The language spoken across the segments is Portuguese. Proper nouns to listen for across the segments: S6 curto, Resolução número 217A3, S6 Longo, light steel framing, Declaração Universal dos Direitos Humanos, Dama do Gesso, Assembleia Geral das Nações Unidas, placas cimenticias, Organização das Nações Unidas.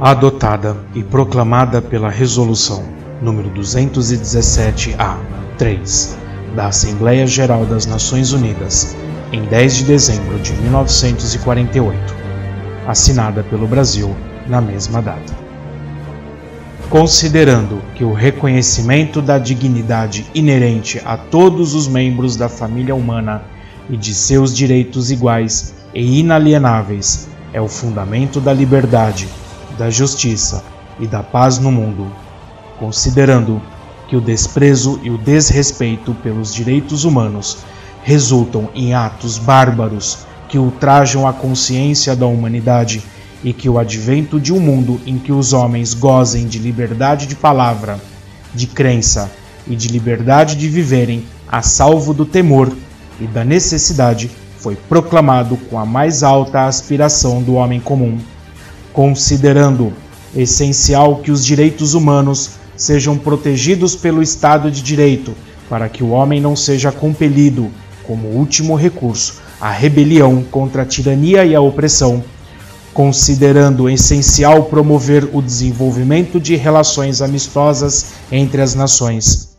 adotada e proclamada pela Resolução número 217A3 da Assembleia Geral das Nações Unidas em 10 de dezembro de 1948, assinada pelo Brasil na mesma data. Considerando que o reconhecimento da dignidade inerente a todos os membros da família humana e de seus direitos iguais e inalienáveis é o fundamento da liberdade, da justiça e da paz no mundo, considerando que o desprezo e o desrespeito pelos direitos humanos resultam em atos bárbaros que ultrajam a consciência da humanidade e que o advento de um mundo em que os homens gozem de liberdade de palavra, de crença e de liberdade de viverem a salvo do temor e da necessidade foi proclamado com a mais alta aspiração do homem comum, considerando essencial que os direitos humanos sejam protegidos pelo Estado de Direito, para que o homem não seja compelido, como último recurso, à rebelião contra a tirania e a opressão, considerando essencial promover o desenvolvimento de relações amistosas entre as nações,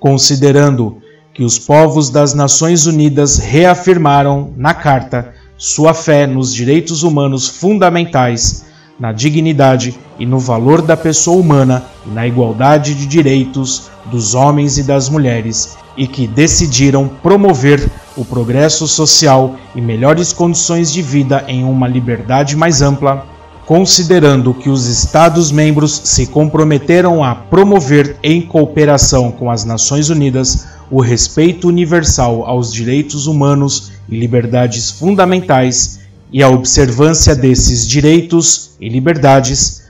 considerando que os povos das Nações Unidas reafirmaram, na Carta, sua fé nos direitos humanos fundamentais, na dignidade e no valor da pessoa humana e na igualdade de direitos dos homens e das mulheres, e que decidiram promover o progresso social e melhores condições de vida em uma liberdade mais ampla, considerando que os Estados-membros se comprometeram a promover, em cooperação com as Nações Unidas, o respeito universal aos direitos humanos e liberdades fundamentais e a observância desses direitos e liberdades,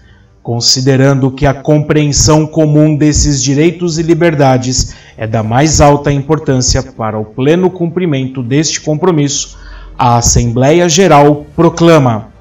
considerando que a compreensão comum desses direitos e liberdades é da mais alta importância para o pleno cumprimento deste compromisso, a Assembleia Geral proclama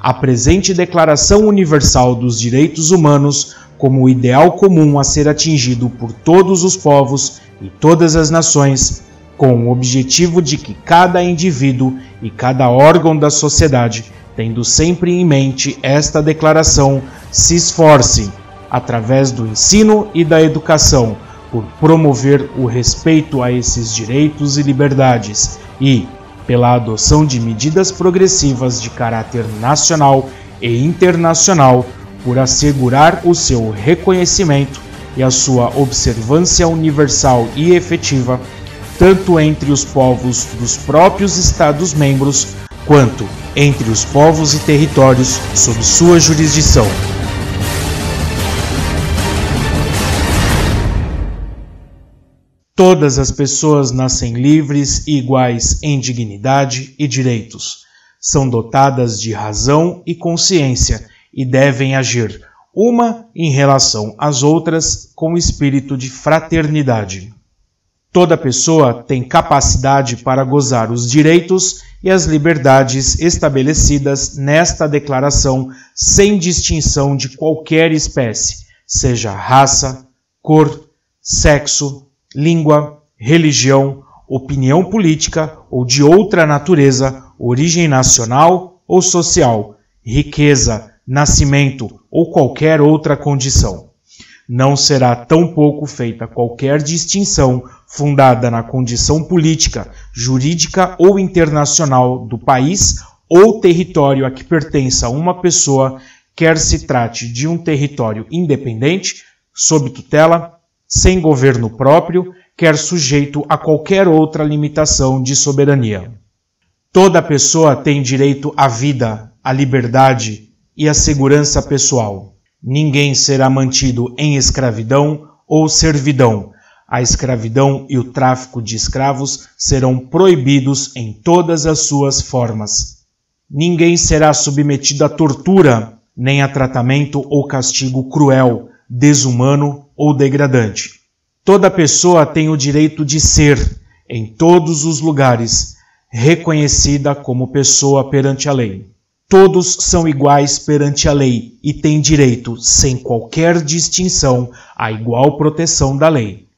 a presente Declaração Universal dos Direitos Humanos como o ideal comum a ser atingido por todos os povos e todas as nações, com o objetivo de que cada indivíduo e cada órgão da sociedade, tendo sempre em mente esta declaração, se esforce, através do ensino e da educação, por promover o respeito a esses direitos e liberdades e, pela adoção de medidas progressivas de caráter nacional e internacional, por assegurar o seu reconhecimento e a sua observância universal e efetiva, tanto entre os povos dos próprios Estados-membros, quanto entre os povos e territórios sob sua jurisdição. Todas as pessoas nascem livres e iguais em dignidade e direitos. São dotadas de razão e consciência e devem agir, uma em relação às outras, com espírito de fraternidade. Toda pessoa tem capacidade para gozar os direitos e as liberdades estabelecidas nesta declaração sem distinção de qualquer espécie, seja raça, cor, sexo, língua, religião, opinião política ou de outra natureza, origem nacional ou social, riqueza, nascimento ou qualquer outra condição. Não será tampouco feita qualquer distinção fundada na condição política, jurídica ou internacional do país ou território a que pertença uma pessoa, quer se trate de um território independente, sob tutela, sem governo próprio, quer sujeito a qualquer outra limitação de soberania. Toda pessoa tem direito à vida, à liberdade e à segurança pessoal. Ninguém será mantido em escravidão ou servidão. A escravidão e o tráfico de escravos serão proibidos em todas as suas formas. Ninguém será submetido à tortura, nem a tratamento ou castigo cruel, desumano ou degradante. Toda pessoa tem o direito de ser, em todos os lugares, reconhecida como pessoa perante a lei. Todos são iguais perante a lei e têm direito, sem qualquer distinção, à igual proteção da lei.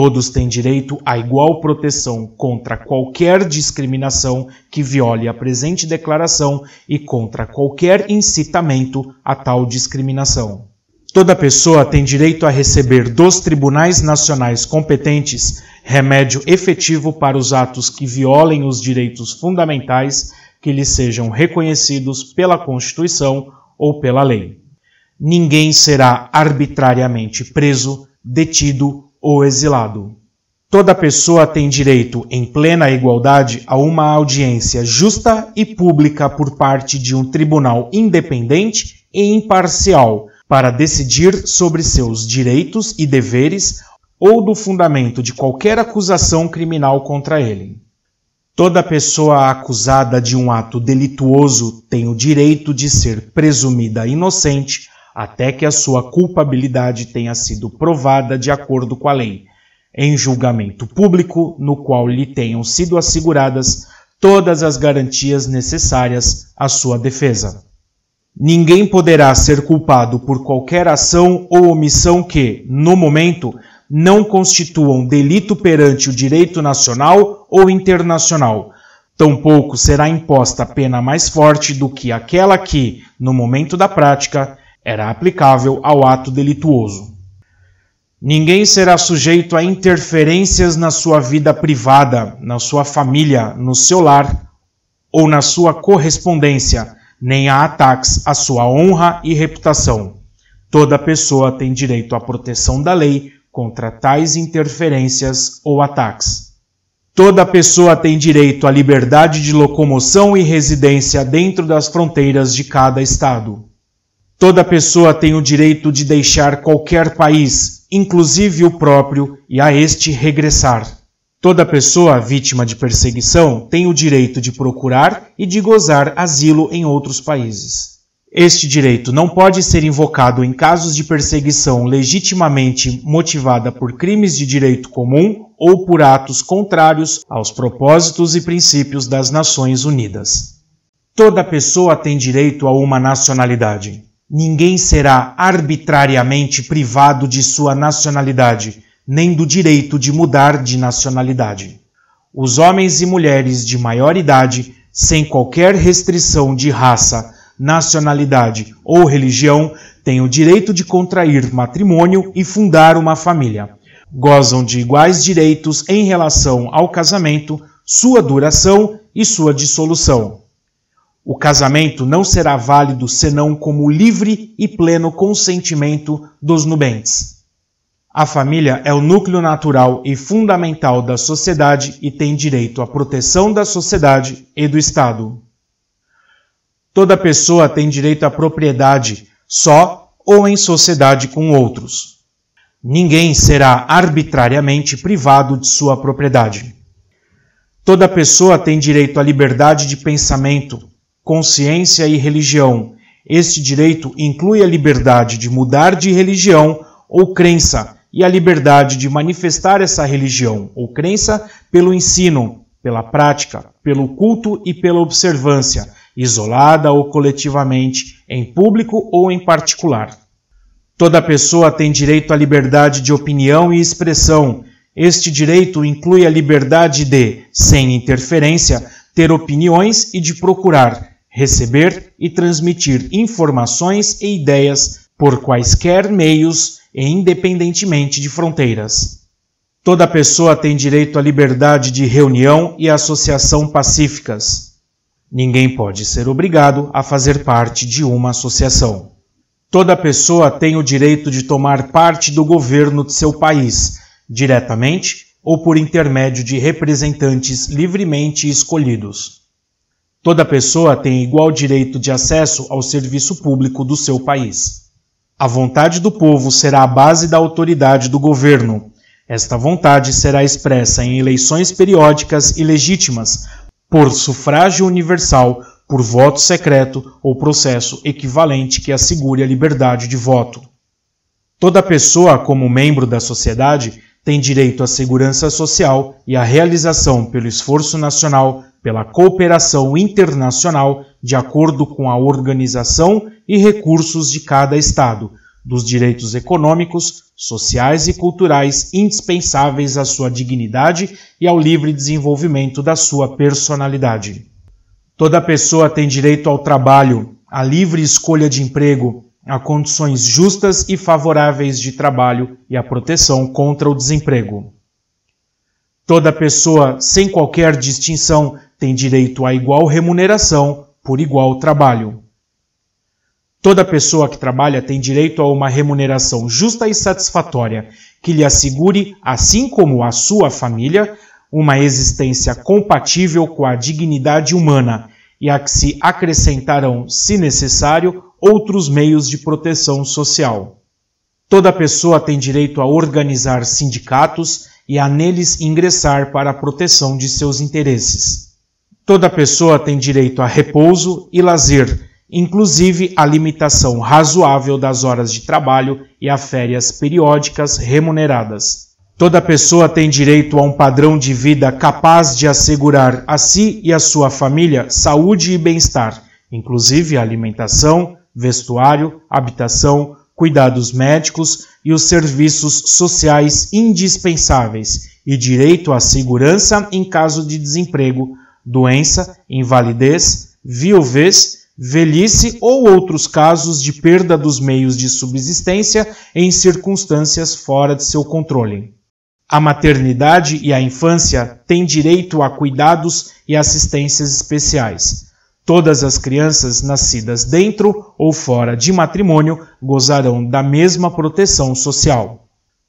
Todos têm direito a igual proteção contra qualquer discriminação que viole a presente declaração e contra qualquer incitamento a tal discriminação. Toda pessoa tem direito a receber dos tribunais nacionais competentes remédio efetivo para os atos que violem os direitos fundamentais que lhe sejam reconhecidos pela Constituição ou pela lei. Ninguém será arbitrariamente preso, detido ou exilado. Toda pessoa tem direito, em plena igualdade, a uma audiência justa e pública por parte de um tribunal independente e imparcial, para decidir sobre seus direitos e deveres ou do fundamento de qualquer acusação criminal contra ele. Toda pessoa acusada de um ato delituoso tem o direito de ser presumida inocente até que a sua culpabilidade tenha sido provada de acordo com a lei, em julgamento público no qual lhe tenham sido asseguradas todas as garantias necessárias à sua defesa. Ninguém poderá ser culpado por qualquer ação ou omissão que, no momento, não constituam delito perante o direito nacional ou internacional. Tampouco será imposta pena mais forte do que aquela que, no momento da prática, era aplicável ao ato delituoso. Ninguém será sujeito a interferências na sua vida privada, na sua família, no seu lar ou na sua correspondência, nem a ataques à sua honra e reputação. Toda pessoa tem direito à proteção da lei contra tais interferências ou ataques. Toda pessoa tem direito à liberdade de locomoção e residência dentro das fronteiras de cada estado. Toda pessoa tem o direito de deixar qualquer país, inclusive o próprio, e a este regressar. Toda pessoa vítima de perseguição tem o direito de procurar e de gozar asilo em outros países. Este direito não pode ser invocado em casos de perseguição legitimamente motivada por crimes de direito comum ou por atos contrários aos propósitos e princípios das Nações Unidas. Toda pessoa tem direito a uma nacionalidade. Ninguém será arbitrariamente privado de sua nacionalidade, nem do direito de mudar de nacionalidade. Os homens e mulheres de maior idade, sem qualquer restrição de raça, nacionalidade ou religião, têm o direito de contrair matrimônio e fundar uma família. Gozam de iguais direitos em relação ao casamento, sua duração e sua dissolução. O casamento não será válido senão como livre e pleno consentimento dos nubentes. A família é o núcleo natural e fundamental da sociedade e tem direito à proteção da sociedade e do Estado. Toda pessoa tem direito à propriedade, só ou em sociedade com outros. Ninguém será arbitrariamente privado de sua propriedade. Toda pessoa tem direito à liberdade de pensamento, consciência e religião. Este direito inclui a liberdade de mudar de religião ou crença e a liberdade de manifestar essa religião ou crença pelo ensino, pela prática, pelo culto e pela observância, isolada ou coletivamente, em público ou em particular. Toda pessoa tem direito à liberdade de opinião e expressão. Este direito inclui a liberdade de, sem interferência, ter opiniões e de procurar, receber e transmitir informações e ideias por quaisquer meios e independentemente de fronteiras. Toda pessoa tem direito à liberdade de reunião e associação pacíficas. Ninguém pode ser obrigado a fazer parte de uma associação. Toda pessoa tem o direito de tomar parte do governo de seu país, diretamente ou por intermédio de representantes livremente escolhidos. Toda pessoa tem igual direito de acesso ao serviço público do seu país. A vontade do povo será a base da autoridade do governo. Esta vontade será expressa em eleições periódicas e legítimas, por sufrágio universal, por voto secreto ou processo equivalente que assegure a liberdade de voto. Toda pessoa, como membro da sociedade, tem direito à segurança social e à realização pelo esforço nacional, pela cooperação internacional, de acordo com a organização e recursos de cada Estado, dos direitos econômicos, sociais e culturais indispensáveis à sua dignidade e ao livre desenvolvimento da sua personalidade. Toda pessoa tem direito ao trabalho, à livre escolha de emprego, a condições justas e favoráveis de trabalho e à proteção contra o desemprego. Toda pessoa, sem qualquer distinção, tem direito à igual remuneração por igual trabalho. Toda pessoa que trabalha tem direito a uma remuneração justa e satisfatória, que lhe assegure, assim como a sua família, uma existência compatível com a dignidade humana e a que se acrescentarão, se necessário, outros meios de proteção social. Toda pessoa tem direito a organizar sindicatos e a neles ingressar para a proteção de seus interesses. Toda pessoa tem direito a repouso e lazer, inclusive a limitação razoável das horas de trabalho e a férias periódicas remuneradas. Toda pessoa tem direito a um padrão de vida capaz de assegurar a si e à sua família saúde e bem-estar, inclusive alimentação, vestuário, habitação, cuidados médicos e os serviços sociais indispensáveis, e direito à segurança em caso de desemprego, doença, invalidez, viuvez, velhice ou outros casos de perda dos meios de subsistência em circunstâncias fora de seu controle. A maternidade e a infância têm direito a cuidados e assistências especiais. Todas as crianças nascidas dentro ou fora de matrimônio gozarão da mesma proteção social.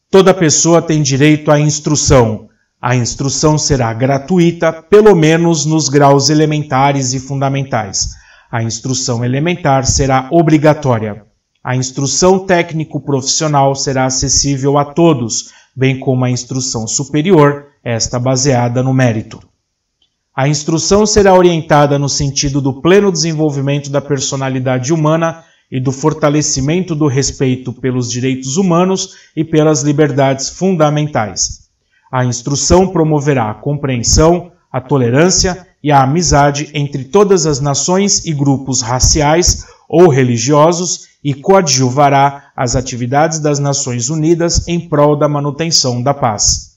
Toda pessoa tem direito à instrução. A instrução será gratuita, pelo menos nos graus elementares e fundamentais. A instrução elementar será obrigatória. A instrução técnico-profissional será acessível a todos, bem como a instrução superior, esta baseada no mérito. A instrução será orientada no sentido do pleno desenvolvimento da personalidade humana e do fortalecimento do respeito pelos direitos humanos e pelas liberdades fundamentais. A instrução promoverá a compreensão, a tolerância e a amizade entre todas as nações e grupos raciais ou religiosos e coadjuvará as atividades das Nações Unidas em prol da manutenção da paz.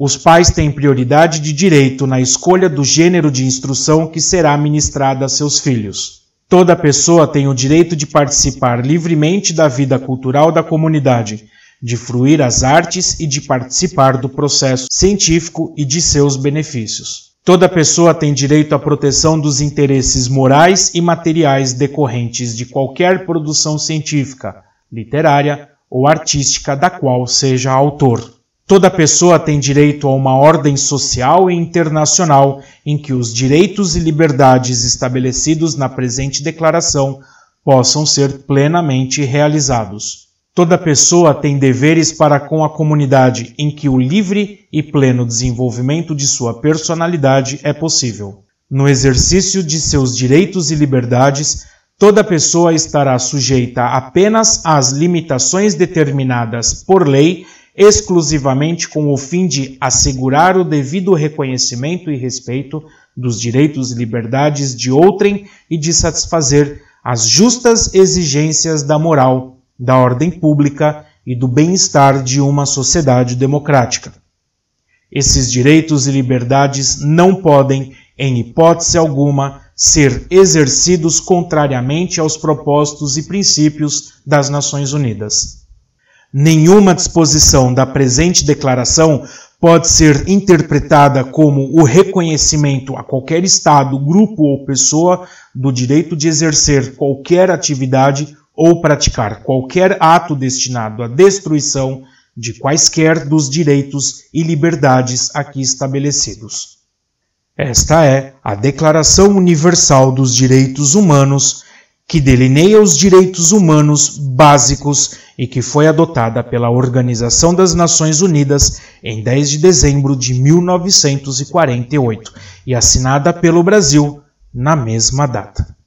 Os pais têm prioridade de direito na escolha do gênero de instrução que será ministrada a seus filhos. Toda pessoa tem o direito de participar livremente da vida cultural da comunidade, de fruir as artes e de participar do processo científico e de seus benefícios. Toda pessoa tem direito à proteção dos interesses morais e materiais decorrentes de qualquer produção científica, literária ou artística da qual seja autor. Toda pessoa tem direito a uma ordem social e internacional em que os direitos e liberdades estabelecidos na presente declaração possam ser plenamente realizados. Toda pessoa tem deveres para com a comunidade em que o livre e pleno desenvolvimento de sua personalidade é possível. No exercício de seus direitos e liberdades, toda pessoa estará sujeita apenas às limitações determinadas por lei, exclusivamente com o fim de assegurar o devido reconhecimento e respeito dos direitos e liberdades de outrem e de satisfazer as justas exigências da moral, da ordem pública e do bem-estar de uma sociedade democrática. Esses direitos e liberdades não podem, em hipótese alguma, ser exercidos contrariamente aos propósitos e princípios das Nações Unidas. Nenhuma disposição da presente declaração pode ser interpretada como o reconhecimento a qualquer Estado, grupo ou pessoa do direito de exercer qualquer atividade ou praticar qualquer ato destinado à destruição de quaisquer dos direitos e liberdades aqui estabelecidos. Esta é a Declaração Universal dos Direitos Humanos, que delineia os direitos humanos básicos e que foi adotada pela Organização das Nações Unidas em 10 de dezembro de 1948 e assinada pelo Brasil na mesma data.